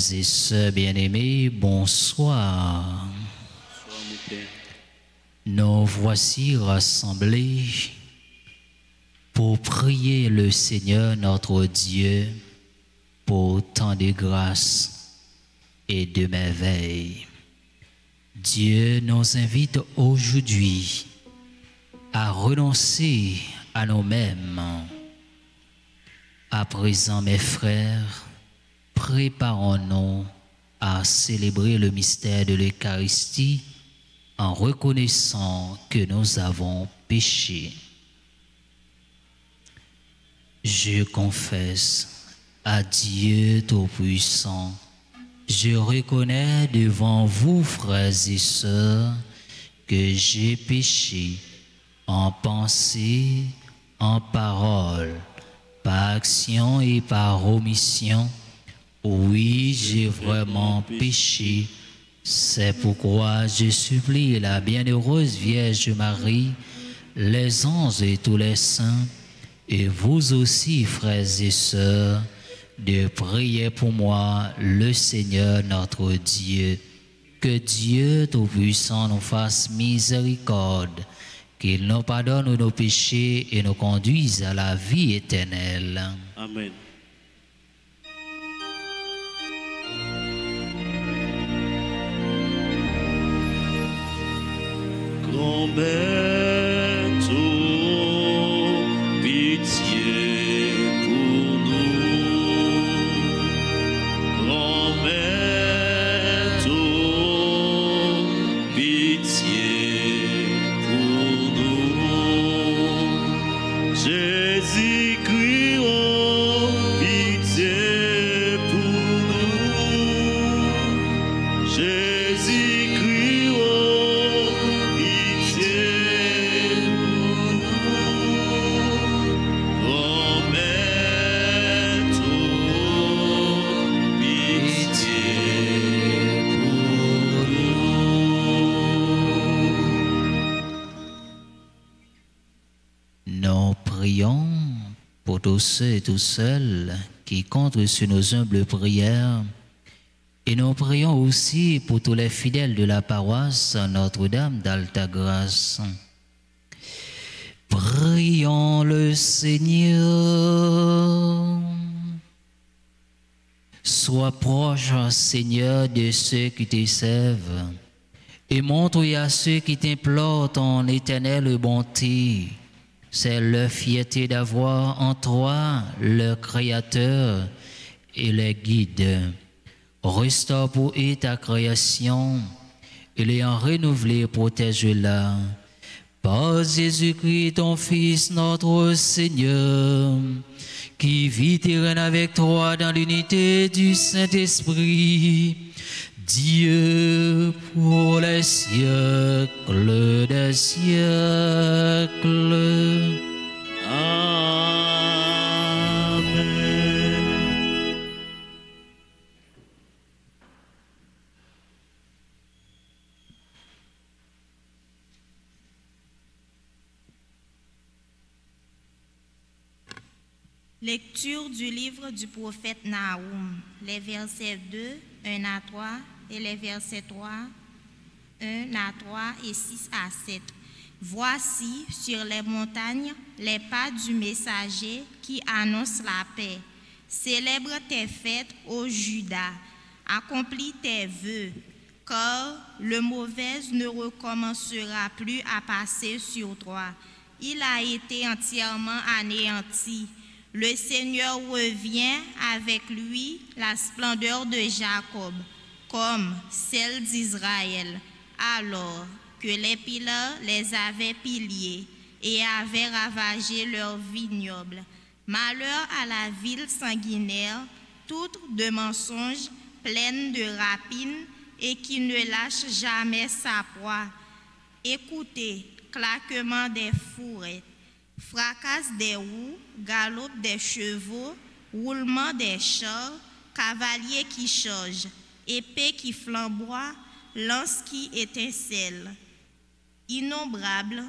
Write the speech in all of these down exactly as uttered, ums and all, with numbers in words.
frères et sœurs bien-aimés, bonsoir. Nous voici rassemblés pour prier le Seigneur notre Dieu pour tant de grâces et de merveilles. Dieu nous invite aujourd'hui à renoncer à nous-mêmes. À présent, mes frères, préparons-nous à célébrer le mystère de l'Eucharistie en reconnaissant que nous avons péché. Je confesse à Dieu Tout-Puissant, je reconnais devant vous, frères et sœurs, que j'ai péché en pensée, en parole, par action et par omission. Oui, j'ai vraiment péché. C'est pourquoi je supplie la bienheureuse Vierge Marie, les anges et tous les saints, et vous aussi, frères et sœurs, de prier pour moi, le Seigneur notre Dieu. Que Dieu Tout-Puissant nous fasse miséricorde, qu'il nous pardonne nos péchés et nous conduise à la vie éternelle. Amen. Grand-Berthaud, pitié pour nous. Grand-Berthaud, pitié pour nous. Jésus-Christ, oh, pitié pour nous. Jésus-Christ, oh, pour tous ceux et tous seuls qui comptent sur nos humbles prières. Et nous prions aussi pour tous les fidèles de la paroisse Notre-Dame d'Altagrâce. Prions le Seigneur. Sois proche, Seigneur, de ceux qui te servent, et montre à ceux qui t'implorent ton éternelle bonté. C'est leur fierté d'avoir en toi leur Créateur et les guide. Restaure pour eux ta création et l'ayant renouvelée, protège-la. Par Jésus-Christ, ton Fils, notre Seigneur, qui vit et règne avec toi dans l'unité du Saint-Esprit, Dieu pour les siècles des siècles. Amen. Lecture du livre du prophète Naoum, les versets deux, un à trois, et les versets trois, un à trois et six à sept. Voici sur les montagnes les pas du messager qui annonce la paix. Célèbre tes fêtes, ô Juda, accomplis tes vœux, car le mauvais ne recommencera plus à passer sur toi. Il a été entièrement anéanti. Le Seigneur revient avec lui la splendeur de Jacob, comme celle d'Israël, alors que les pillards les avaient piliés et avaient ravagé leurs vignobles. Malheur à la ville sanguinaire, toute de mensonges, pleine de rapines et qui ne lâche jamais sa proie. Écoutez, claquement des fourrettes, fracasse des roues, galop des chevaux, roulement des chars, cavaliers qui chargent, épée qui flamboie, lance qui étincelle. Innombrables,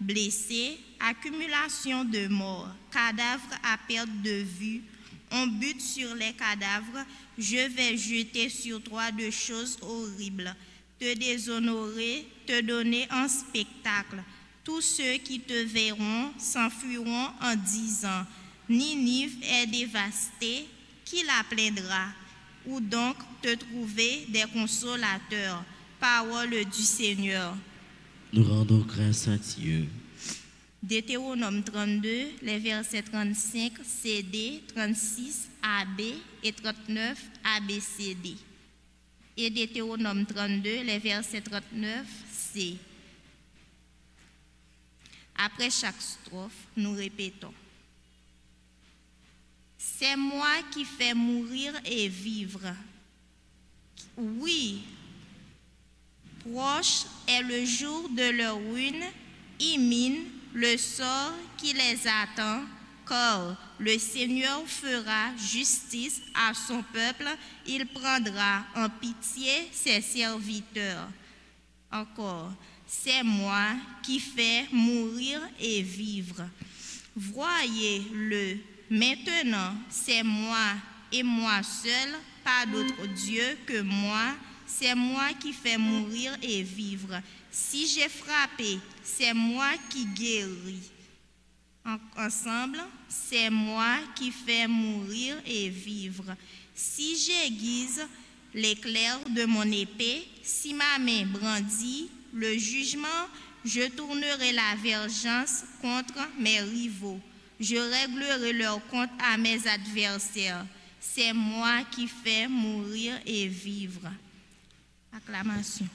blessés, accumulation de morts, cadavres à perte de vue, on bute sur les cadavres, je vais jeter sur toi de choses horribles, te déshonorer, te donner en spectacle. Tous ceux qui te verront s'enfuiront en disant, Ninive est dévastée, qui la plaindra? Où donc te trouver des consolateurs? Parole du Seigneur. Nous rendons grâce à Dieu. Deutéronome trente-deux, les versets trente-cinq, C D, trente-six, A B et trente-neuf, A B C D. Et Deutéronome trente-deux, les versets trente-neuf, C. Après chaque strophe, nous répétons. C'est moi qui fais mourir et vivre. Oui, proche est le jour de leur ruine, imminent le sort qui les attend, car le Seigneur fera justice à son peuple, il prendra en pitié ses serviteurs. Encore, c'est moi qui fais mourir et vivre. Voyez-le. Maintenant, c'est moi et moi seul, pas d'autre Dieu que moi. C'est moi qui fais mourir et vivre. Si j'ai frappé, c'est moi qui guéris. En ensemble, c'est moi qui fais mourir et vivre. Si j'aiguise l'éclair de mon épée, si ma main brandit le jugement, je tournerai la vengeance contre mes rivaux. Je réglerai leur compte à mes adversaires. C'est moi qui fais mourir et vivre. Acclamation.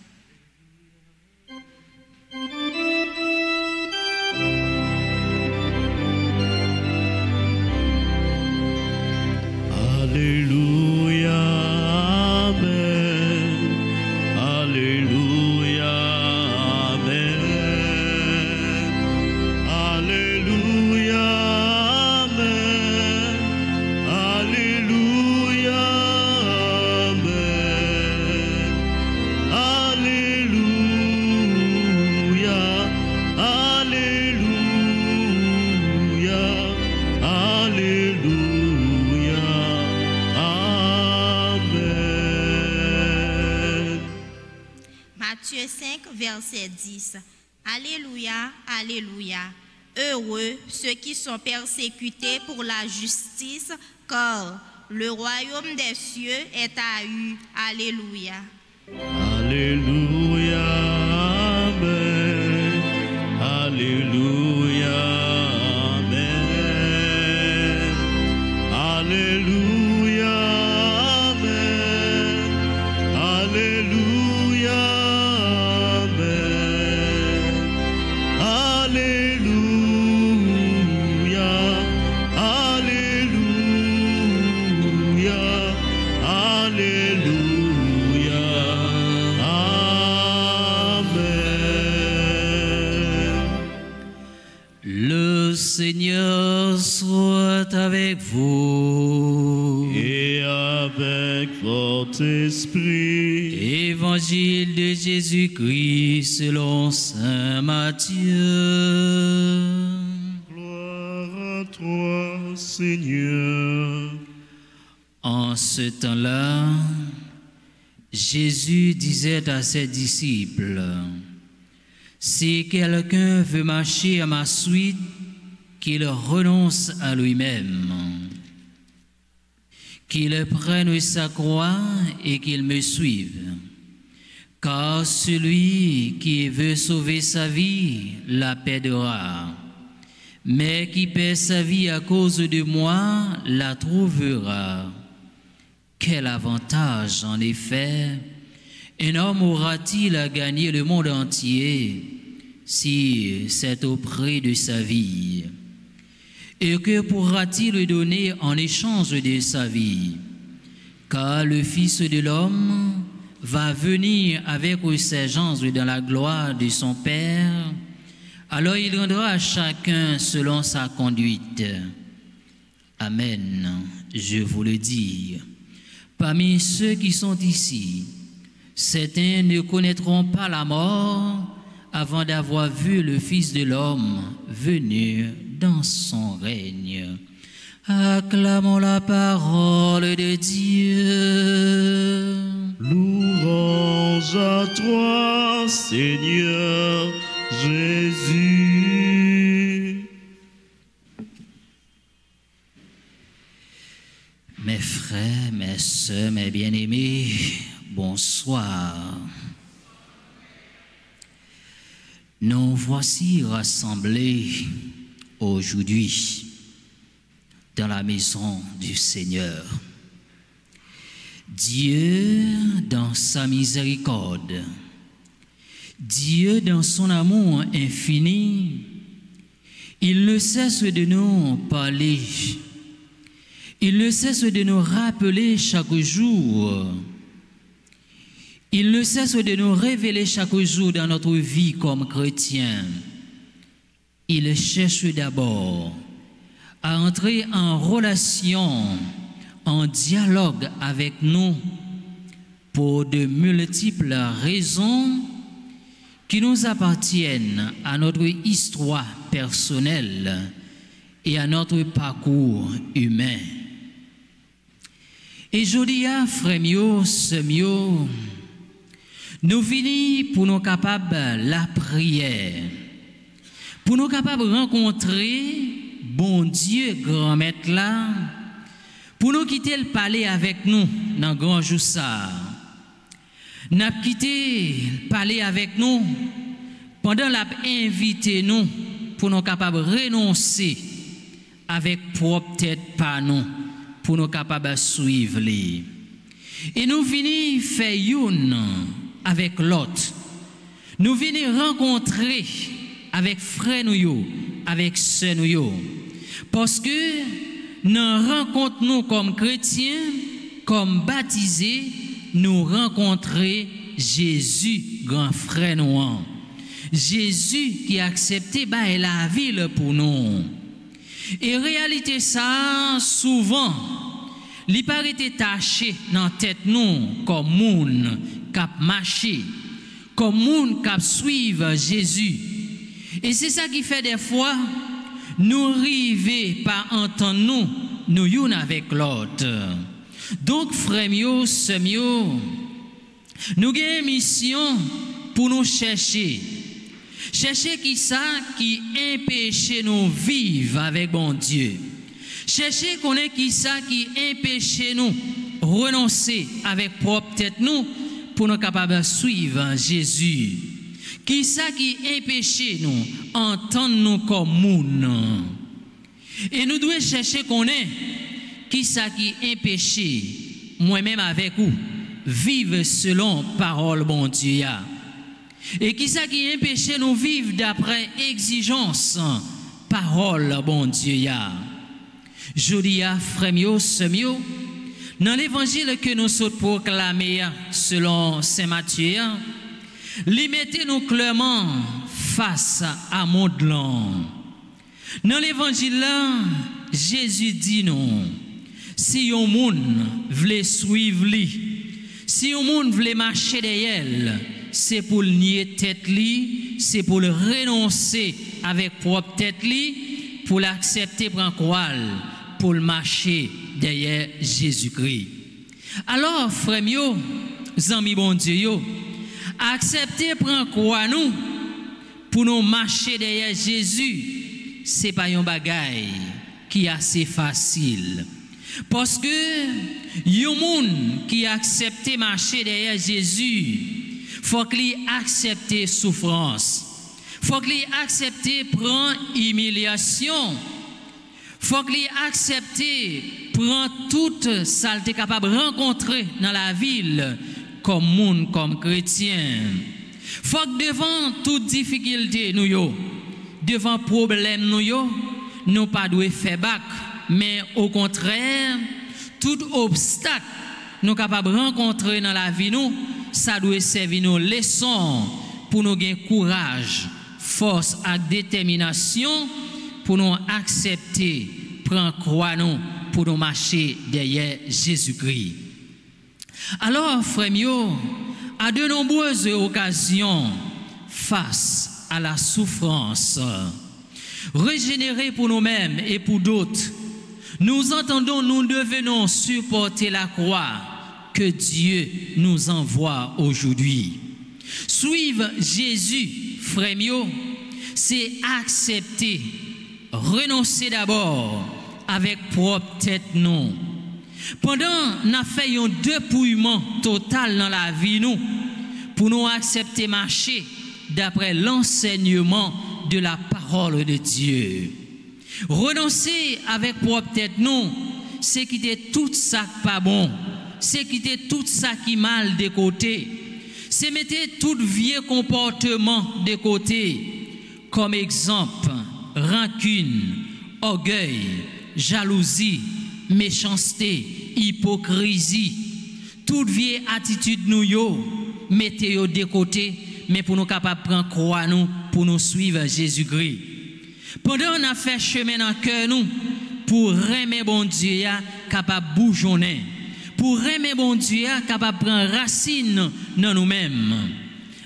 Alléluia, Amen. Alléluia, Amen. Alléluia. Verset dix. Alléluia, Alléluia. Heureux ceux qui sont persécutés pour la justice, car le royaume des cieux est à eux. Alléluia. Alléluia, Amen. Alléluia, Amen. Alléluia, Amen. Alléluia. Seigneur soit avec vous et avec votre esprit. Évangile de Jésus-Christ selon saint Matthieu. Gloire à toi, Seigneur. En ce temps-là, Jésus disait à ses disciples, « Si quelqu'un veut marcher à ma suite, qu'il renonce à lui-même, qu'il prenne sa croix et qu'il me suive. Car celui qui veut sauver sa vie la perdra, mais qui perd sa vie à cause de moi la trouvera. Quel avantage, en effet, un homme aura-t-il à gagner le monde entier si c'est au prix de sa vie? Et que pourra-t-il donner en échange de sa vie? Car le Fils de l'homme va venir avec ses gens dans la gloire de son Père, alors il rendra à chacun selon sa conduite. » Amen, je vous le dis. Parmi ceux qui sont ici, certains ne connaîtront pas la mort avant d'avoir vu le Fils de l'homme venir dans son règne. Acclamons la parole de Dieu. Louange à toi, Seigneur Jésus. Mes frères, mes sœurs, mes bien-aimés, bonsoir. Nous voici rassemblés aujourd'hui dans la maison du Seigneur. Dieu dans sa miséricorde, Dieu dans son amour infini, il ne cesse de nous parler, il ne cesse de nous rappeler chaque jour, il ne cesse de nous révéler chaque jour dans notre vie comme chrétien. Il cherche d'abord à entrer en relation, en dialogue avec nous pour de multiples raisons qui nous appartiennent à notre histoire personnelle et à notre parcours humain. Et je dis à Frémio, Semio, nous venons pour nous capables la prière, pour nous capables rencontrer bon Dieu, grand maître là, pour nous quitter le palais avec nous dans grand jour ça. Nous avons quitté le palais avec nous pendant l'a invité nous pour nous capables de renoncer avec propre tête par nous, pour nous capables de suivre. Et nous venons faire une avec l'autre. Nous venons rencontrer avec frère nous, avec sœur nous. Parce que nous rencontrons nous comme chrétiens, comme baptisés, nous rencontrer Jésus, grand frère nous. Jésus qui a accepté bah, la vie pour nous. Et réalité ça, souvent, il n'a pas été taché dans la tête nous comme monde qui a marché, comme monde qui a suivi Jésus. Et c'est ça qui fait des fois, nous arrivons par entendre nous, nous une avec l'autre. Donc, frères, sœurs, nous avons une mission pour nous chercher. Chercher qui ça qui empêche nous vivre avec bon Dieu. Chercher qu'on est qui ça qui empêche nous renoncer avec propre tête nous pour nous capables de suivre Jésus. Qui ça qui empêche nous, entendre nous comme monde. Et nous devons chercher qu'on est, qui ça qui empêche, moi-même avec vous, vivre selon parole bon Dieu. Et qui ça qui empêche nous vivre d'après exigence, parole bon Dieu. Je dis à Frémio, Semio, dans l'évangile que nous sommes proclamés selon Saint Matthieu, limitez-nous clairement face à monde lent. Dans l'évangile, Jésus dit non. Si un monde veut suivre lui, si un monde veut marcher derrière elle, c'est pour nier tête lui, c'est pour le renoncer avec propre tête lui, pour l'accepter pour croire, pour le marcher derrière Jésus-Christ. Alors, frères, amis bon Dieu, accepter prendre quoi nous pour nous marcher derrière Jésus, c'est pas un bagage qui est assez facile. Parce que un monde qui accepte marcher derrière Jésus, faut qu'il accepte souffrance. Faut qu'il accepte prendre humiliation. Faut qu'il accepte prendre toute saleté capable de rencontrer dans la ville. Comme monde, comme chrétien. Faut que devant toute difficulté, nous, yo, devant problème, nous, yo, nous pas de faire bac, mais au contraire, tout obstacle, nous capables de rencontrer dans la vie, nous, ça doit servir nos leçons pour nous gagner courage, force et détermination pour nous accepter, prendre croix, nous, pour nous marcher derrière Jésus-Christ. Alors, frères, à de nombreuses occasions, face à la souffrance, régénérer pour nous-mêmes et pour d'autres, Nous entendons, nous devenons supporter la croix que Dieu nous envoie aujourd'hui. Suivre Jésus, frère mio, c'est accepter, renoncer d'abord avec propre tête non. Pendant nous faisons un dépouillement total dans la vie nous, pour nous accepter marcher d'après l'enseignement de la parole de Dieu. Renoncer avec propre tête non, c'est quitter tout ça pas bon, c'est quitter tout ça qui mal de côté, c'est mettre tout vieux comportement de côté, comme exemple rancune, orgueil, jalousie, méchanceté, hypocrisie, toute vieille attitude nous yo, mettez yo de côté, mais pour nous capables prendre croix nous, pour nous suivre Jésus-Christ. Pendant on a fait chemin dans cœur nous, pour aimer bon Dieu, capable bougeonner, pour aimer bon Dieu, capable prendre racine dans nous-mêmes.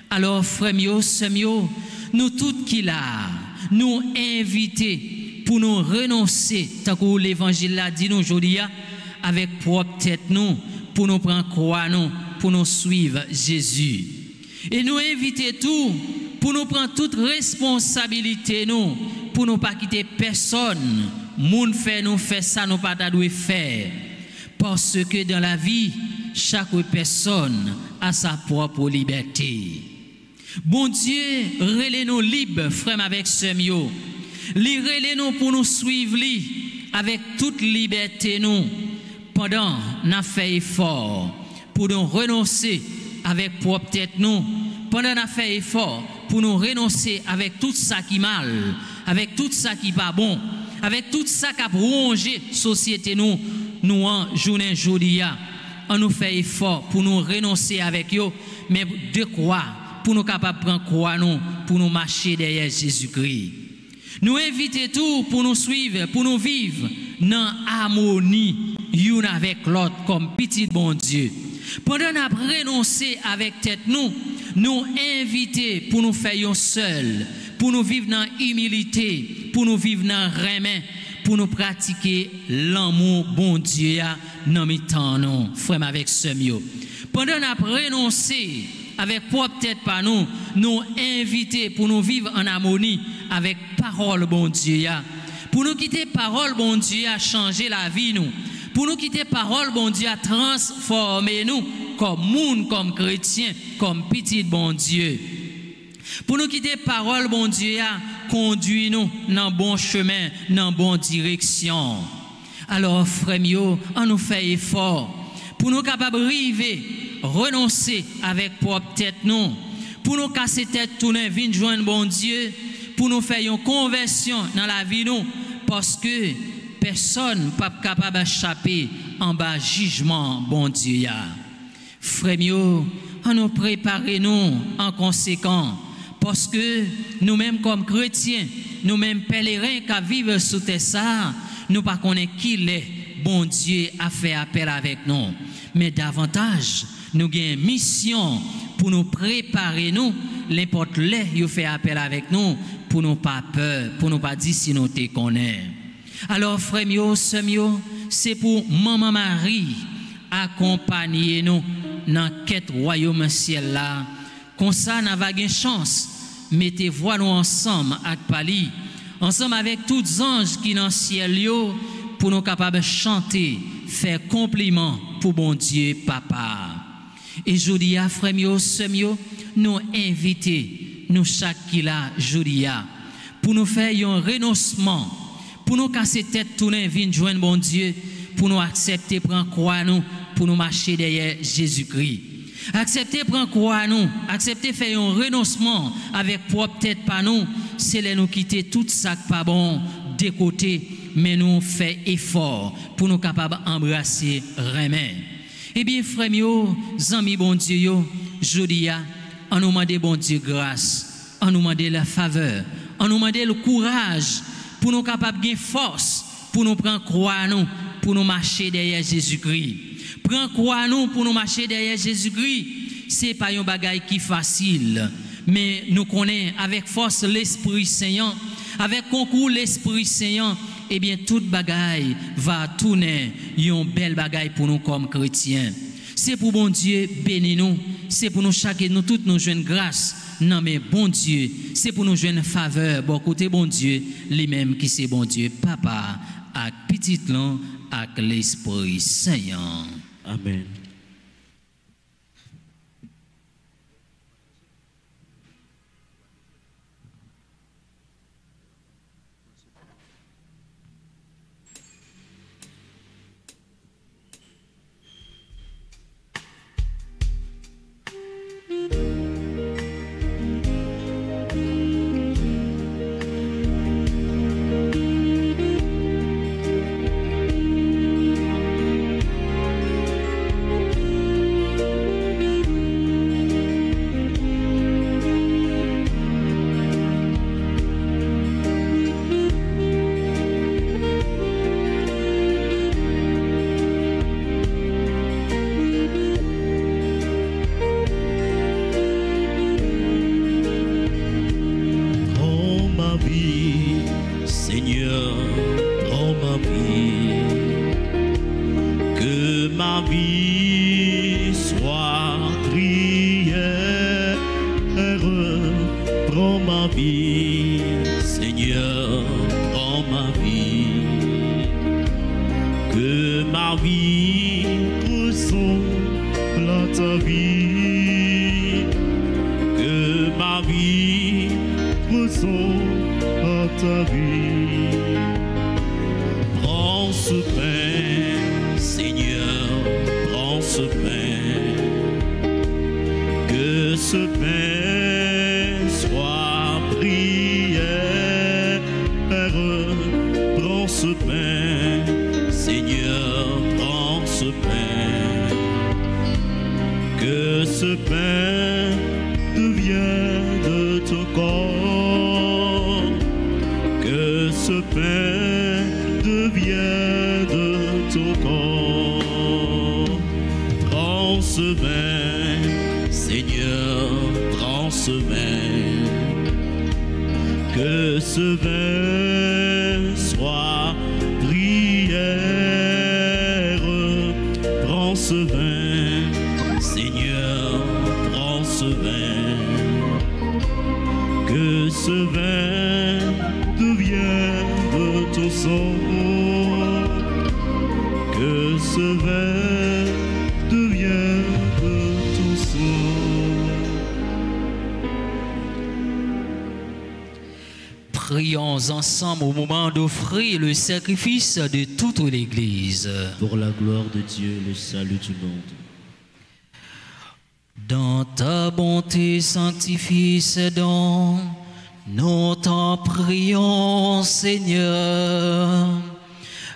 Alors frère mio, sœur mio, nous tous qui là, nous invitons pour nous renoncer, tant que l'évangile l'a dit nous aujourd'hui, avec propre tête nous, pour nous prendre croix nous, pour nous suivre Jésus. Et nous inviter tout, pour nous prendre toute responsabilité nous, pour nous pas quitter personne, monde fait nous fait ça, nous pas doit faire. Parce que dans la vie, chaque personne a sa propre liberté. Bon Dieu, relais-nous libres, frère avec ce mieux. Lirez nous pour nous suivre avec toute liberté nous pendant n'a fait effort pour nous renoncer avec propre tête nous pendant n'a fait effort pour nous renoncer avec tout ça qui mal, avec tout ça qui pas bon, avec tout ça qui a rongé société nous nous en journée jodia on nous fait effort pour nous renoncer avec eux, mais de quoi pour nous capable prendre croix nous pour nous marcher derrière Jésus-Christ. Nous invitons tout pour nous suivre, pour nous vivre dans harmonie, l'une avec l'autre, comme petit bon Dieu. Pendant nous avons renoncé avec tête nous, nous invitons pour nous faire seuls, pour nous vivre dans humilité, pour nous vivre dans remet, pour nous pratiquer l'amour bon Dieu dans mes temps, non, frère avec ce mieux. Pendant nous avons renoncé avec propre tête par nous, nous inviter pour nous vivre en harmonie avec parole bon Dieu. Pour nous quitter parole bon Dieu à changer la vie nous. Pour nous quitter parole bon Dieu à transformer nous comme monde, comme chrétien, comme petit bon Dieu. Pour nous quitter parole bon Dieu à conduire nous dans bon chemin, dans bonne direction. Alors frère mio, on nous fait effort pour nous capables arriver renoncer avec propre tête non, pour nous casser tête tourner vinn joindre bon Dieu, pour nous faire une conversion dans la vie non, parce que personne pas capable d'échapper en bas jugement bon Dieu. Frère mio, on nous préparer nous en conséquent, parce que nous-mêmes comme chrétiens, nous-mêmes pèlerins qui vivent sous terre ça, nous pas connaît qui l'est bon Dieu a fait appel avec nous, mais davantage nous avons une mission pour nous préparer nous, n'importe les qui fait appel avec nous, pour nous pas peur, pour nous pas dire si nous te connaissons. Alors frère mio, sœur mio, c'est pour maman Marie accompagner nous dans quête royaume ciel là. Comme ça nous avons une chance, mettez voix nous ensemble avec Pali, ensemble avec tous les anges qui dans le ciel yo, pour nous capables de chanter, faire compliment pour bon Dieu papa. Et jodia frère mio, sœur mio, nous inviter nous chaque qui là jodia pour nous faire un renoncement, pour nous casser tête tourner venir joindre bon Dieu, pour nous accepter prendre croix nous, pour nous marcher derrière Jésus-Christ. Accepter prendre croix nous, accepter faire un renoncement avec propre tête par nous, c'est les nous quitter tout ça pas bon des côtés, mais nous faisons effort pour nous capables d'embrasser Rémen. Eh bien, frère mio, amis bon Dieu, yo, jodia, on nous demande bon Dieu grâce, on nous demande la faveur, on nous demande le courage pour nous capables de force, pour nous prendre croix nous, pour nous marcher derrière Jésus-Christ. Prendre croix nous pour nous marcher derrière Jésus-Christ, c'est pas un bagage qui facile, mais nous connaissons avec force l'Esprit Saint, avec concours l'Esprit Saint, eh bien, toute bagaille va tourner une belle bagaille pour nous comme chrétiens. C'est pour bon Dieu, bénis nous. C'est pour nous chacun, nous toutes nous jeunes grâce. Non mais bon Dieu, c'est pour nous jeunes faveur. Bon côté bon Dieu, les mêmes qui c'est bon Dieu, papa, avec petit l'an, avec l'Esprit Saint. Amen. Ensemble au moment d'offrir le sacrifice de toute l'Église. Pour la gloire de Dieu, le salut du monde. Dans ta bonté sanctifie ce don, nous t'en prions, Seigneur.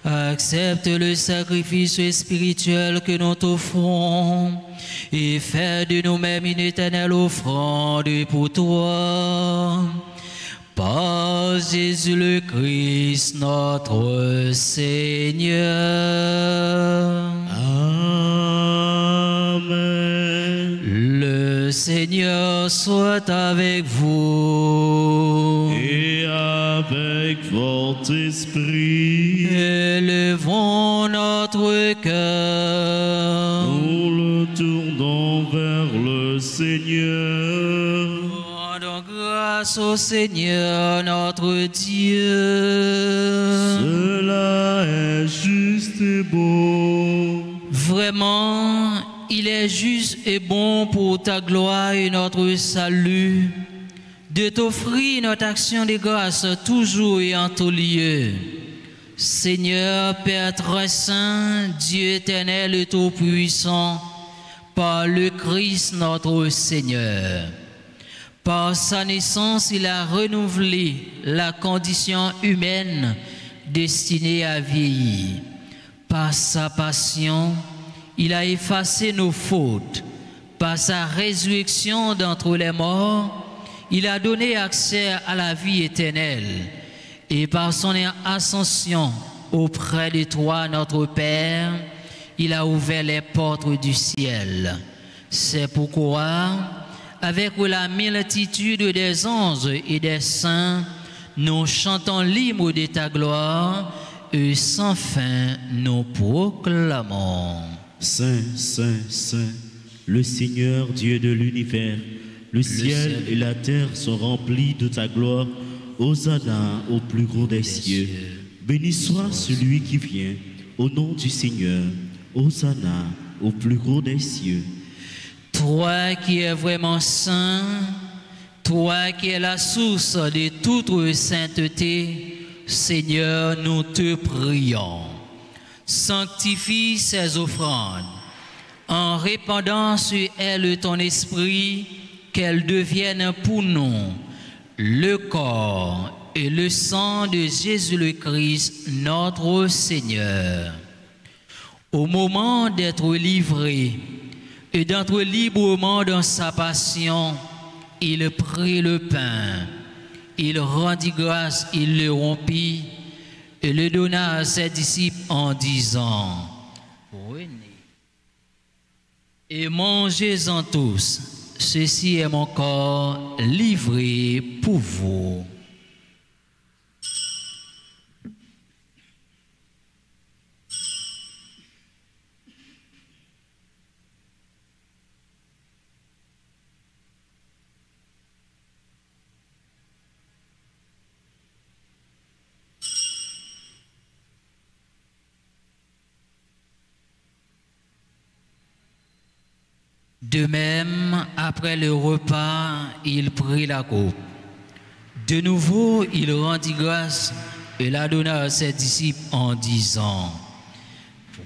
Accepte le sacrifice spirituel que nous t'offrons et fais de nous-mêmes une éternelle offrande pour toi. Par Jésus le Christ, notre Seigneur. Amen. Le Seigneur soit avec vous. Et avec votre esprit. Élevons notre cœur. Nous le tournons vers le Seigneur. Grâce au Seigneur notre Dieu. Cela est juste et bon. Vraiment, il est juste et bon pour ta gloire et notre salut de t'offrir notre action de grâce toujours et en tout lieu. Seigneur, Père très saint, Dieu éternel et tout-puissant, par le Christ notre Seigneur. Par sa naissance, il a renouvelé la condition humaine destinée à vieillir. Par sa passion, il a effacé nos fautes. Par sa résurrection d'entre les morts, il a donné accès à la vie éternelle. Et par son ascension auprès de toi, notre Père, il a ouvert les portes du ciel. C'est pourquoi, avec la multitude des anges et des saints, nous chantons l'hymne de ta gloire et sans fin nous proclamons. Saint, Saint, Saint, le Seigneur Dieu de l'univers, le, le ciel, ciel et la terre sont remplis de ta gloire. Hosanna au plus grand des cieux. Béni soit celui qui vient au nom du Seigneur. Hosanna au plus grand des cieux. Toi qui es vraiment saint, toi qui es la source de toute sainteté, Seigneur, nous te prions. Sanctifie ces offrandes en répandant sur elles ton esprit, qu'elles deviennent pour nous le corps et le sang de Jésus le Christ, notre Seigneur. Au moment d'être livré et d'entrer librement dans sa passion, il prit le pain, il rendit grâce, il le rompit et le donna à ses disciples en disant: prenez et mangez-en tous, ceci est mon corps livré pour vous. De même, après le repas, il prit la coupe. De nouveau, il rendit grâce et la donna à ses disciples en disant: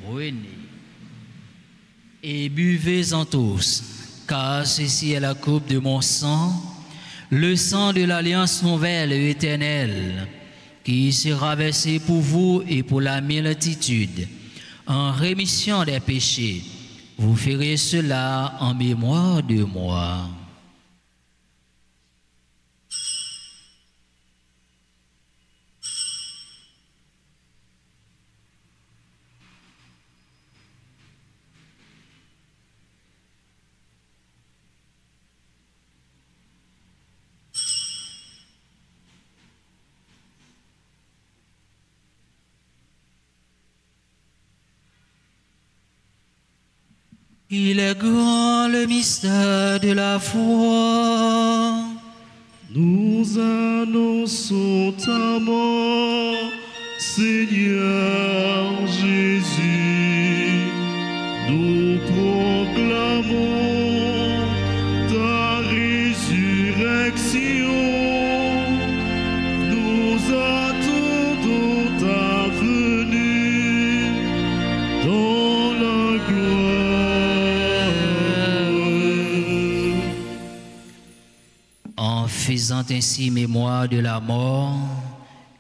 prenez et buvez-en tous, car ceci est la coupe de mon sang, le sang de l'alliance nouvelle et éternelle, qui sera versé pour vous et pour la multitude, en rémission des péchés. Vous ferez cela en mémoire de moi. Il est grand le mystère de la foi. Nous annonçons ta mort, Seigneur Jésus. Nous proclamons ta résurrection. Nous attendons ta venue dans la gloire. Faisant ainsi mémoire de la mort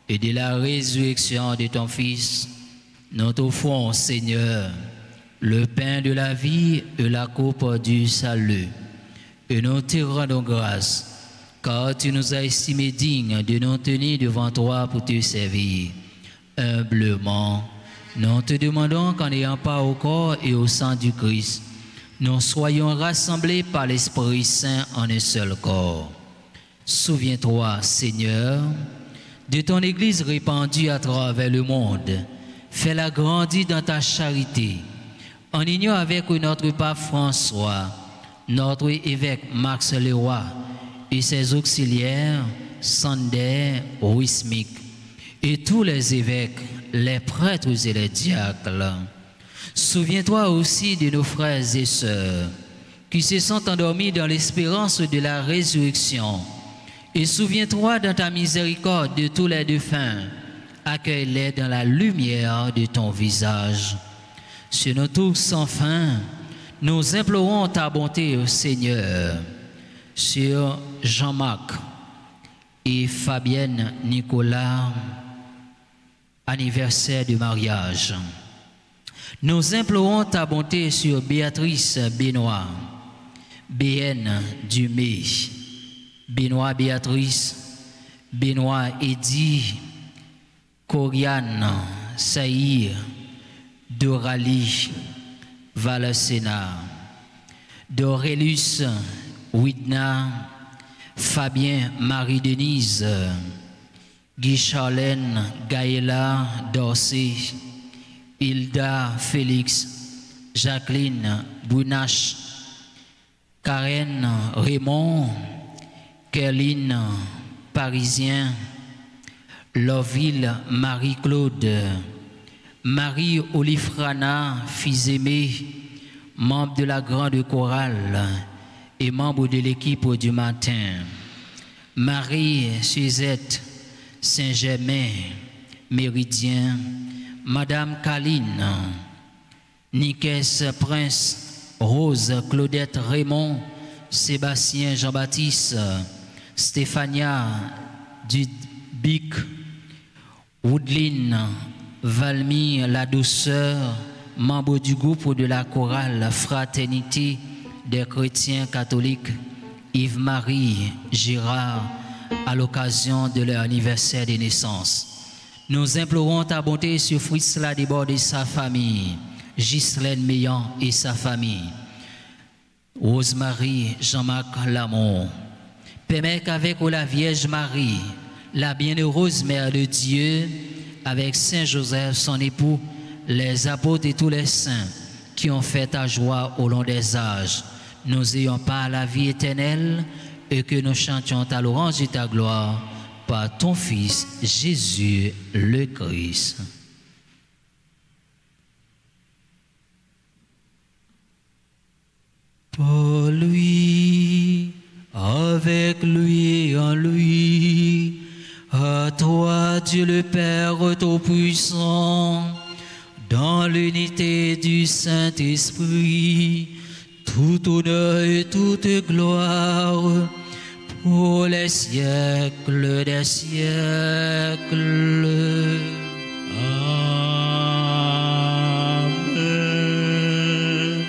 et de la résurrection de ton Fils, nous t'offrons, Seigneur, le pain de la vie et la coupe du salut. Et nous te rendons grâce, car tu nous as estimés dignes de nous tenir devant toi pour te servir. Humblement, nous te demandons qu'en ayant part au corps et au sang du Christ, nous soyons rassemblés par l'Esprit Saint en un seul corps. Souviens-toi, Seigneur, de ton Église répandue à travers le monde. Fais-la grandir dans ta charité. En union avec notre pape François, notre évêque Marc Leroy et ses auxiliaires Sandé Rismic et tous les évêques, les prêtres et les diacres. Souviens-toi aussi de nos frères et sœurs qui se sont endormis dans l'espérance de la résurrection. Et souviens-toi dans ta miséricorde de tous les défunts, accueille-les dans la lumière de ton visage. Sur nos tours sans fin, nous implorons ta bonté au Seigneur. Sur Jean-Marc et Fabienne Nicolas, anniversaire du mariage. Nous implorons ta bonté sur Béatrice Benoît, B N Dumais, Benoît Béatrice, Benoît Eddy, Coriane Saïr, Dorali Valacena, Dorélus Widna, Fabien Marie-Denise, Guy Charlène, Gaëla, Dorsey, Hilda, Félix, Jacqueline, Brunache, Karen, Raymond, Kerline, Parisien, Loville, Marie-Claude, Marie Olifrana, fils aimé, membre de la grande chorale et membre de l'équipe du matin, Marie Suzette, Saint-Germain, Méridien, Madame Caline, Nicaise Prince, Rose, Claudette Raymond, Sébastien Jean-Baptiste, Stéphania Dubic, Woodline, Valmy La Douceur, membre du groupe de la chorale Fraternité des chrétiens catholiques, Yves-Marie Gérard, à l'occasion de leur anniversaire de naissance. Nous implorons ta bonté sur Frisla Desbordes et sa famille, Ghislaine Meillan et sa famille, Rosemarie Jean-Marc Lamont. Permets qu'avec la Vierge Marie, la bienheureuse Mère de Dieu, avec Saint Joseph, son époux, les apôtres et tous les saints qui ont fait ta joie au long des âges, nous ayons pas la vie éternelle, et que nous chantions ta louange et ta gloire par ton Fils Jésus le Christ. Pour lui, avec lui et en lui, à toi Dieu le Père Tout-Puissant, dans l'unité du Saint-Esprit, tout honneur et toute gloire, pour les siècles des siècles. Amen.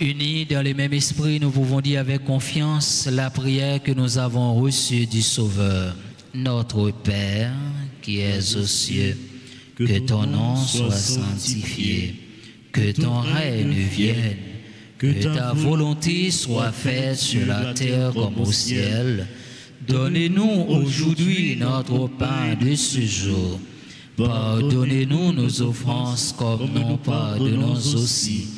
Unis dans le même esprit, nous pouvons dire avec confiance la prière que nous avons reçue du Sauveur. Notre Père, qui es aux cieux, que, que ton, ton nom soit sanctifié, que ton règne vienne, que ta volonté soit faite sur la terre comme au ciel. Donnez-nous aujourd'hui notre pain de ce jour. Pardonnez-nous nos offenses comme nous pardonnons aussi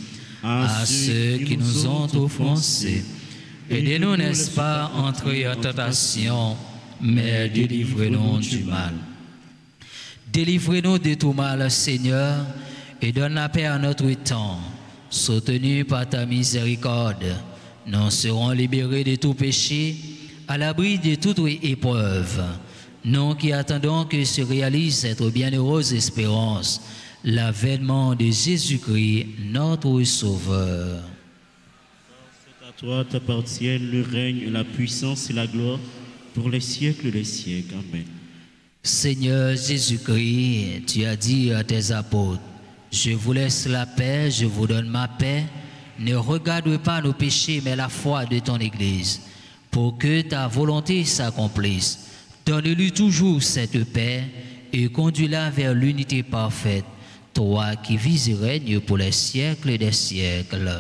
à ceux qui nous ont offensés. Et ne nous laisse pas entrer en tentation, mais délivrez-nous du mal. Délivrez-nous de tout mal, Seigneur, et donne la paix à notre temps. Soutenus par ta miséricorde, nous serons libérés de tout péché, à l'abri de toute épreuve. Nous qui attendons que se réalise cette bienheureuse espérance, l'avènement de Jésus-Christ, notre Sauveur. C'est à toi t'appartiennent le règne, la puissance et la gloire pour les siècles des siècles. Amen. Seigneur Jésus-Christ, tu as dit à tes apôtres, « Je vous laisse la paix, je vous donne ma paix. Ne regarde pas nos péchés, mais la foi de ton Église. Pour que ta volonté s'accomplisse, donne-lui toujours cette paix et conduis-la vers l'unité parfaite, toi qui vis et règnes pour les siècles des siècles. »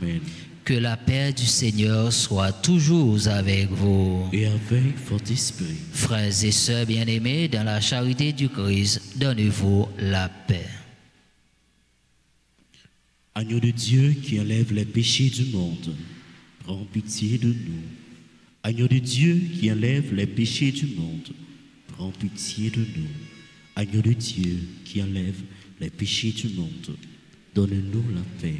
Amen. Que la paix du Seigneur soit toujours avec vous. Et avec votre esprit. Frères et sœurs bien-aimés, dans la charité du Christ, donnez-vous la paix. Agneau de Dieu qui enlève les péchés du monde, prends pitié de nous. Agneau de Dieu qui enlève les péchés du monde, prends pitié de nous. Agneau de Dieu qui enlève les péchés du monde, donne-nous la paix.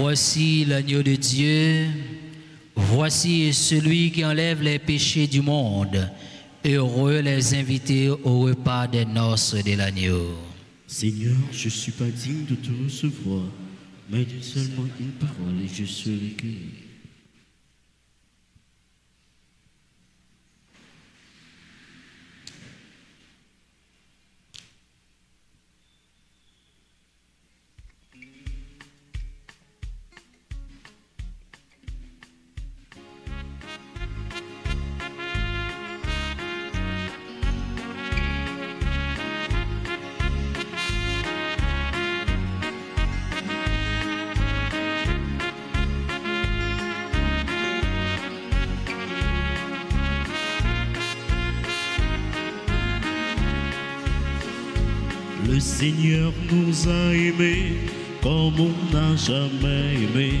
Voici l'agneau de Dieu, voici celui qui enlève les péchés du monde. Heureux les invités au repas des noces de l'agneau. Seigneur, je ne suis pas digne de te recevoir, mais dis seulement une parole et je serai guéri. Seigneur nous a aimés comme on n'a jamais aimé.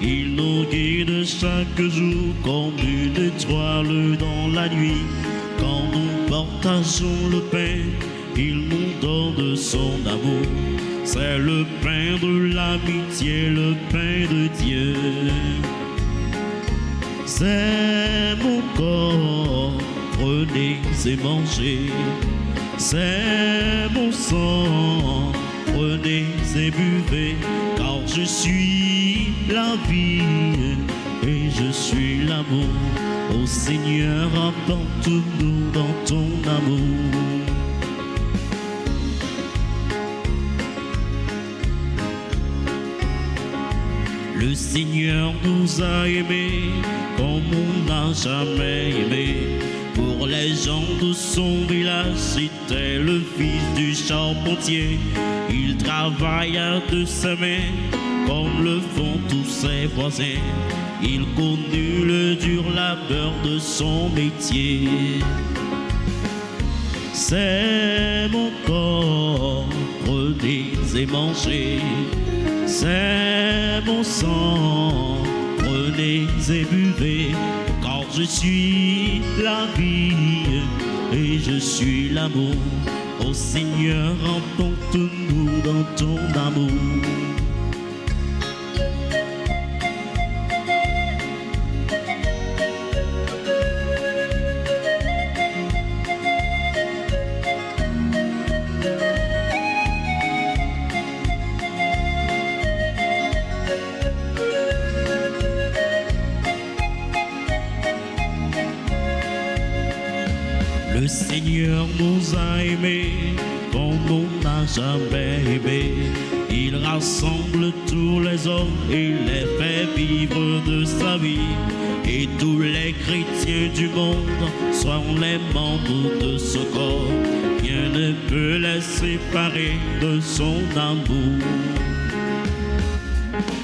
Il nous guide chaque jour comme une étoile dans la nuit. Quand nous partageons le pain, il nous donne son amour. C'est le pain de l'amitié, le pain de Dieu. C'est mon corps, prenez et mangez. C'est mon sang, prenez et buvez. Car je suis la vie et je suis l'amour. Ô Seigneur, apporte-nous dans ton amour. Le Seigneur nous a aimés comme on n'a jamais aimé. Pour les gens de son village, c'était le fils du charpentier. Il travailla de ses mains comme le font tous ses voisins. Il connut le dur labeur de son métier. C'est mon corps, prenez et mangez. C'est mon sang, prenez et buvez, car je suis la vie et je suis l'amour. Ô Seigneur, emporte-nous dans ton amour. Le Seigneur nous a aimés comme on n'a jamais aimé. Il rassemble tous les hommes et les fait vivre de sa vie. Et tous les chrétiens du monde sont les membres de ce corps. Rien ne peut les séparer de son amour.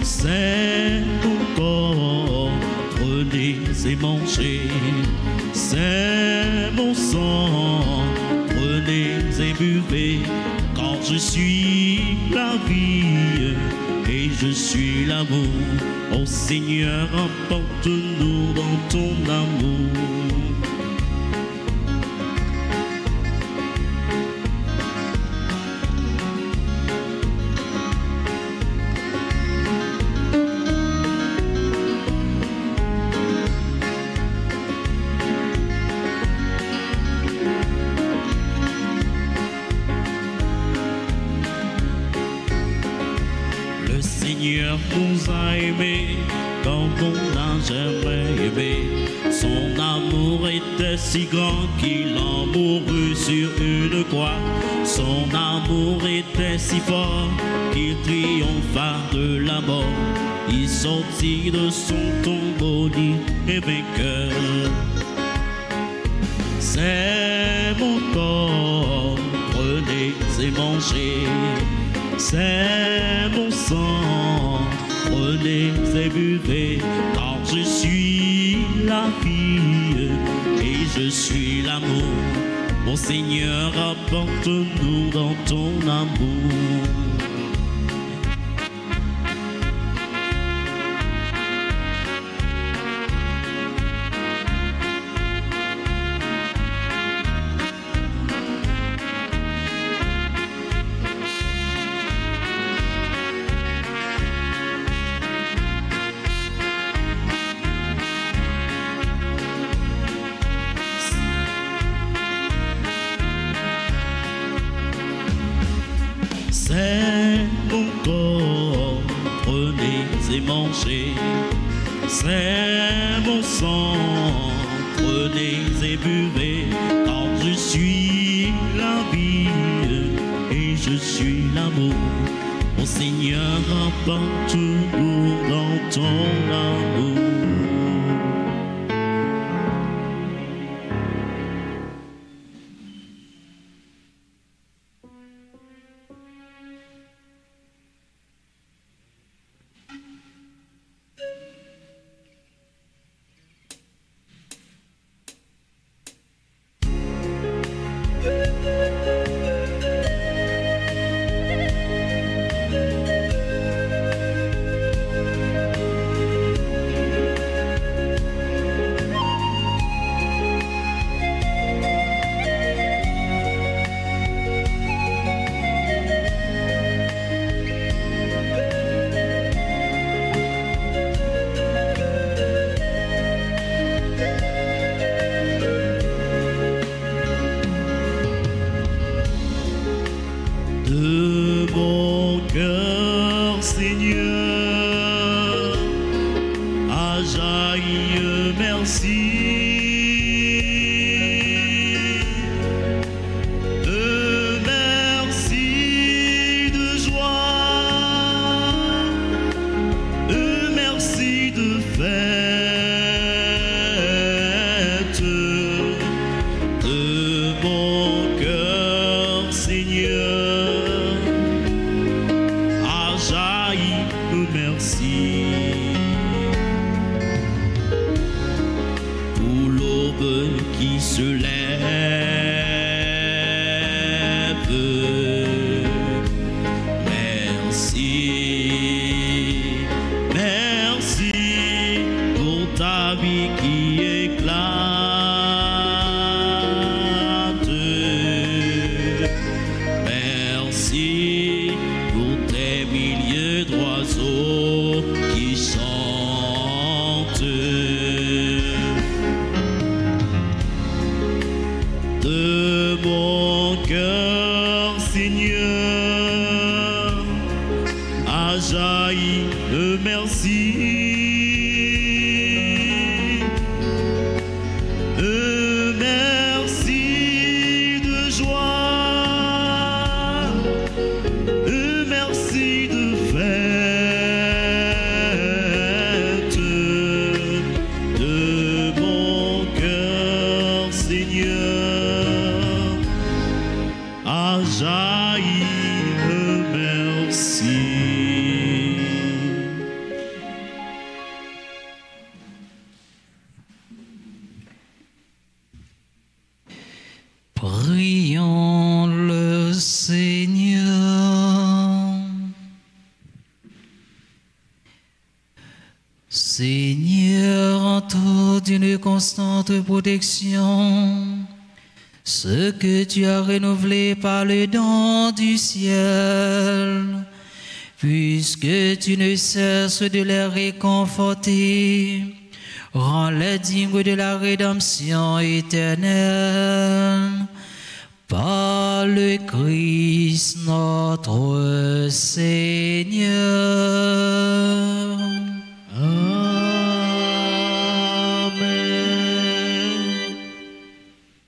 C'est mon corps, prenez et mangez. C'est mon sang, prenez et buvez, car je suis la vie et je suis l'amour. Ô Seigneur, emporte-nous dans ton amour. Nous a aimés comme on n'a jamais aimé. Son amour était si grand qu'il en mourut sur une croix. Son amour était si fort qu'il triompha de la mort. Il sortit de son tombeau libre et vainqueur. C'est mon corps, prenez et mangez. C'est mon sang, prenez et buvez, car je suis la vie et je suis l'amour. Mon Seigneur, apporte-nous dans ton amour. C'est mon corps, prenez et mangez. C'est mon sang, prenez et buvez, car je suis la vie et je suis l'amour. Mon Seigneur, apporte-nous dans ton amour. Seigneur, entoure d'une constante protection ce que tu as renouvelé par le don du ciel, puisque tu ne cesses de les réconforter, rends-les dignes de la rédemption éternelle par le Christ notre Seigneur.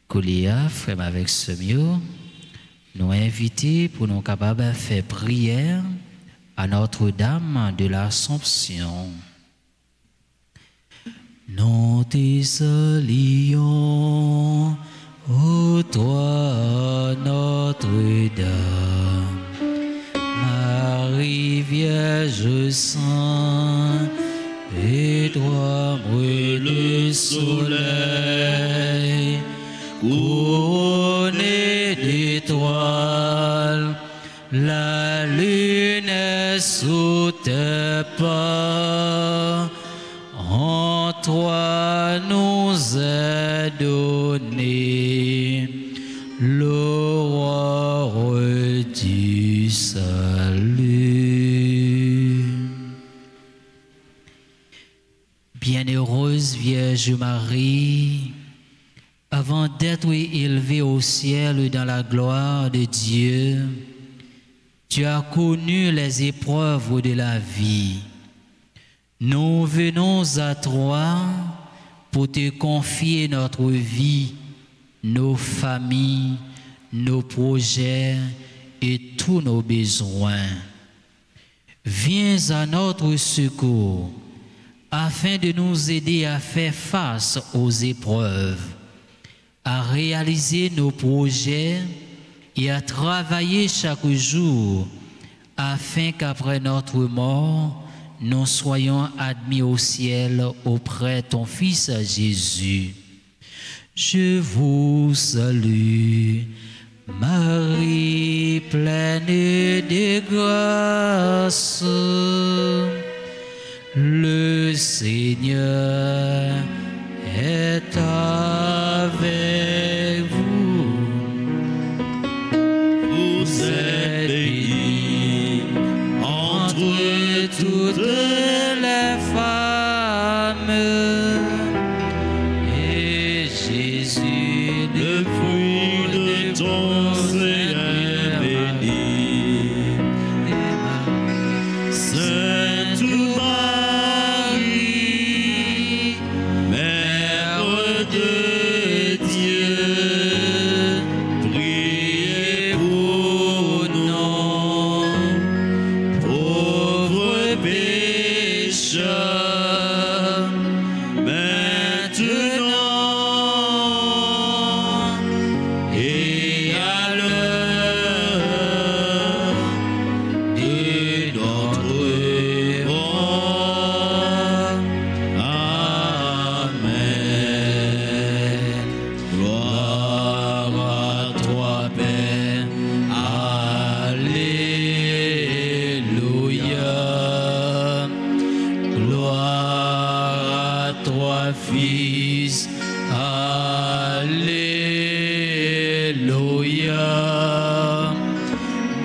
Koulia, frère avec Semio, nous invités pour nous capables faire prière à Notre-Dame de l'Assomption. Nous te saluons, ô toi, Notre-Dame, Marie Vierge Sainte, et toi brûle le soleil, couronnée d'étoiles, la lune est sous tes pas. En toi nous est donné l'aurore du salut. Bienheureuse Vierge Marie, avant d'être élevé au ciel dans la gloire de Dieu, tu as connu les épreuves de la vie. Nous venons à toi pour te confier notre vie, nos familles, nos projets et tous nos besoins. Viens à notre secours afin de nous aider à faire face aux épreuves, à réaliser nos projets et à travailler chaque jour afin qu'après notre mort, nous soyons admis au ciel auprès de ton Fils Jésus. Je vous salue, Marie pleine de grâce. Le Seigneur est avec vous. Vous êtes bénie entre toutes les femmes, et Jésus, le fruit de ton sein est béni. Sainte Marie, Mère pécheurs, maintenant et à l'heure de notre mort. Amen. Gloire à toi, Père. Alléluia. Gloire à toi, Fils. Alléluia.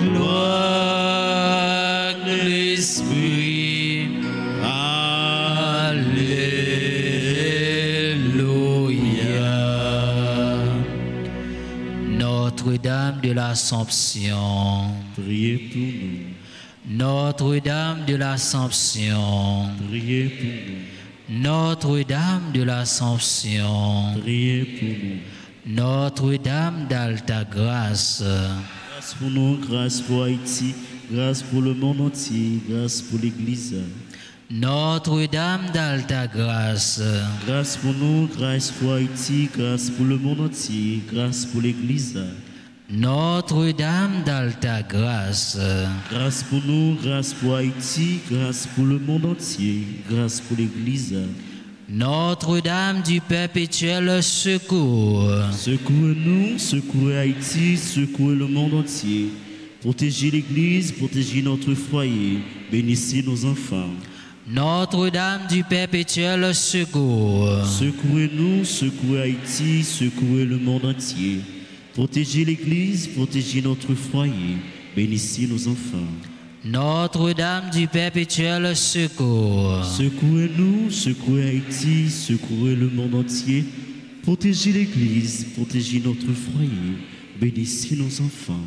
Gloire à l'Esprit. Alléluia. Notre-Dame de l'Assomption. Priez pour nous. Notre-Dame de l'Assomption, priez pour nous. Notre-Dame de l'Assomption, priez pour nous. Notre-Dame d'Altagrâce, grâce pour nous, grâce pour Haïti, grâce pour le monde entier, grâce pour l'Église. Notre-Dame d'Altagrâce, grâce pour nous, grâce pour Haïti, grâce pour le monde entier, grâce pour l'Église. Notre-Dame d'Altagrâce, grâce pour nous, grâce pour Haïti, grâce pour le monde entier, grâce pour l'Église. Notre-Dame du Perpétuel Secours, secouez-nous, secouez Haïti, secouez le monde entier. Protégez l'Église, protégez notre foyer, bénissez nos enfants. Notre-Dame du Perpétuel Secours, secouez-nous, secouez Haïti, secouez le monde entier. Protégez l'Église, protégez notre foyer, bénissez nos enfants. Notre-Dame du Perpétuel Secours, secouez-nous, secouez Haïti, secouez le monde entier. Protégez l'Église, protégez notre foyer, bénissez nos enfants.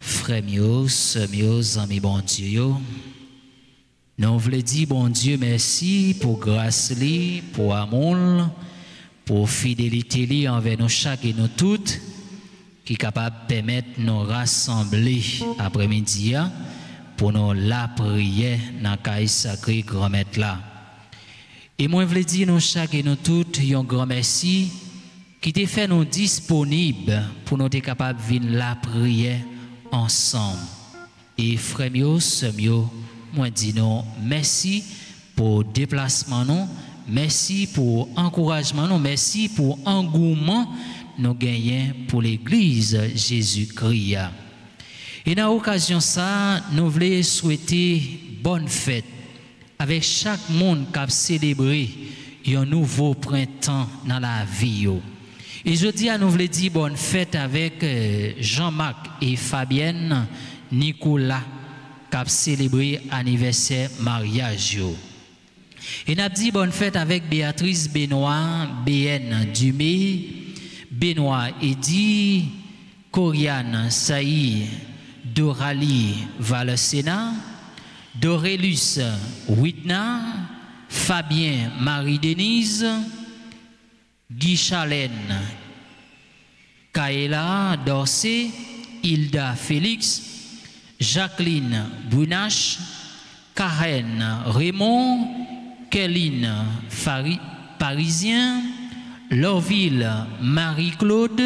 Frères mios, sœurs mios, amis bon Dieu, nous voulons dire bon Dieu merci pour grâce, pour amour, pour fidélité envers nous chaque et nous toutes, qui est capable de permettre de nous rassembler après-midi pour nous la prier dans le cahier sacré grand-maître là. Et moi, je veux dire nous chaque et nous toutes, un grand merci qui te fait nous disponibles pour nous être capables de venir la prier ensemble. Et frère mio, sœur mio, moi dis nous merci pour le déplacement nous. Merci pour l'encouragement, nous. Merci pour l'engouement nous gagnons pour l'Église Jésus-Christ. Et dans l'occasion ça, nous voulons souhaiter bonne fête avec chaque monde qui a célébré un nouveau printemps dans la vie. Et je dis à nous voulons dire bonne fête avec Jean-Marc et Fabienne Nicolas qui a célébré anniversaire mariage. Et nous avons dit bonne fête avec Béatrice Benoît, B N Dumé, Benoît Eddy, Coriane Saï, Dorali Valesena, Dorélus Whitna, Fabien Marie-Denise, Guy Chalène, Kaela Dorsé, Hilda Félix, Jacqueline Brunache, Karen Raymond, Kéline Parisien, Lorville Marie-Claude,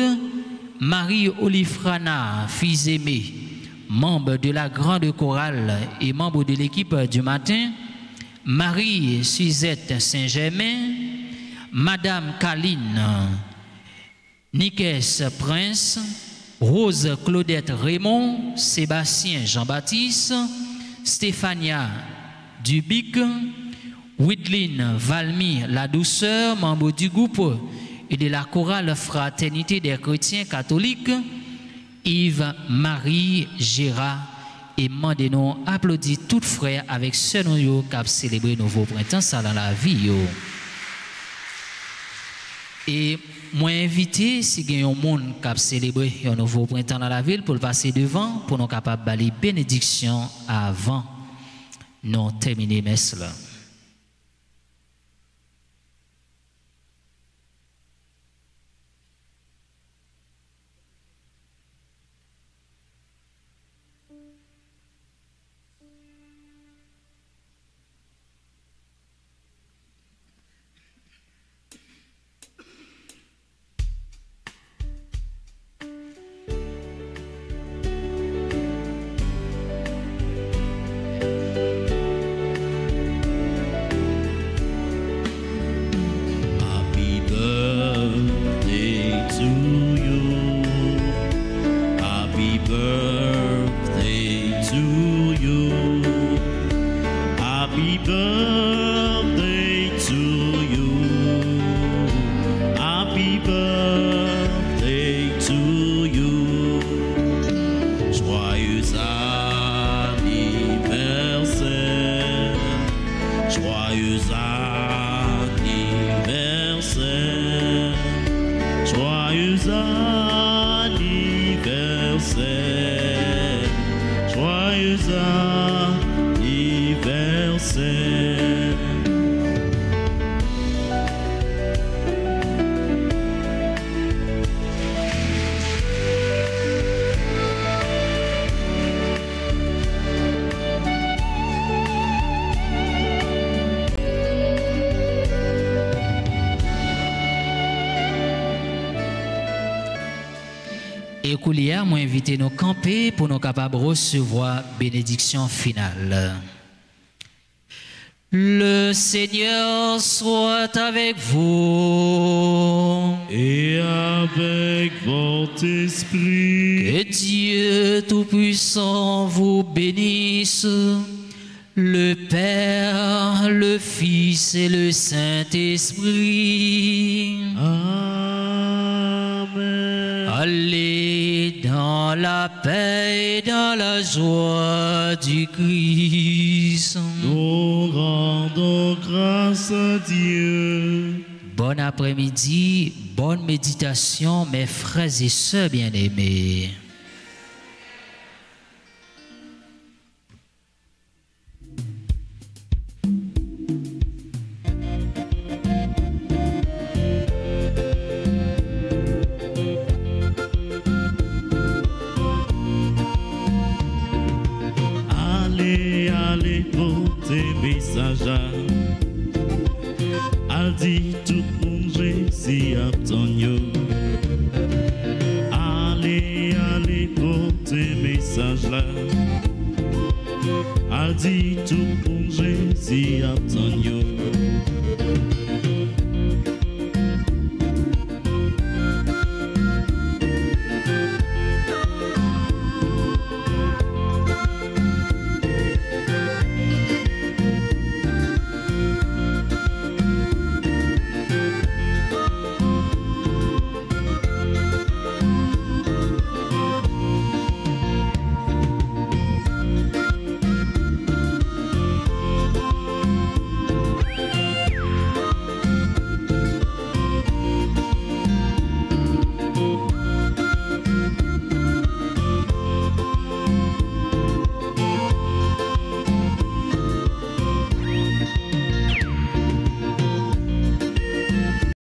Marie-Olifrana Fils-Aimé, membre de la Grande Chorale et membre de l'équipe du matin, Marie-Suzette Saint-Germain, Madame Kaline Nickès Prince, Rose Claudette Raymond, Sébastien Jean-Baptiste, Stéphania Dubic, Widline Valmy, la douceur, membre du groupe et de la chorale Fraternité des chrétiens catholiques, Yves-Marie Gérard, et mandez-nous applaudit tout frère avec ce nom qui a célébré nouveau printemps, ça dans la vie. Yo. Et moi invité, si il y a un monde qui a célébré un nouveau printemps dans la ville, pour le passer devant, pour nous capables de la bénédiction avant non terminer messe là. Hier, moi invité nos camper pour nous capables de recevoir bénédiction finale. Le Seigneur soit avec vous et avec votre esprit. Que Dieu Tout-Puissant vous bénisse, le Père, le Fils et le Saint-Esprit. Amen. Allez dans la paix et dans la joie du Christ. Nous rendons grâce à Dieu. Bon après-midi, bonne méditation, mes frères et sœurs bien-aimés. Al di tout moun Jésus aptan yo. Allez, allez porter message là. Al di tout moun Jésus aptan yo.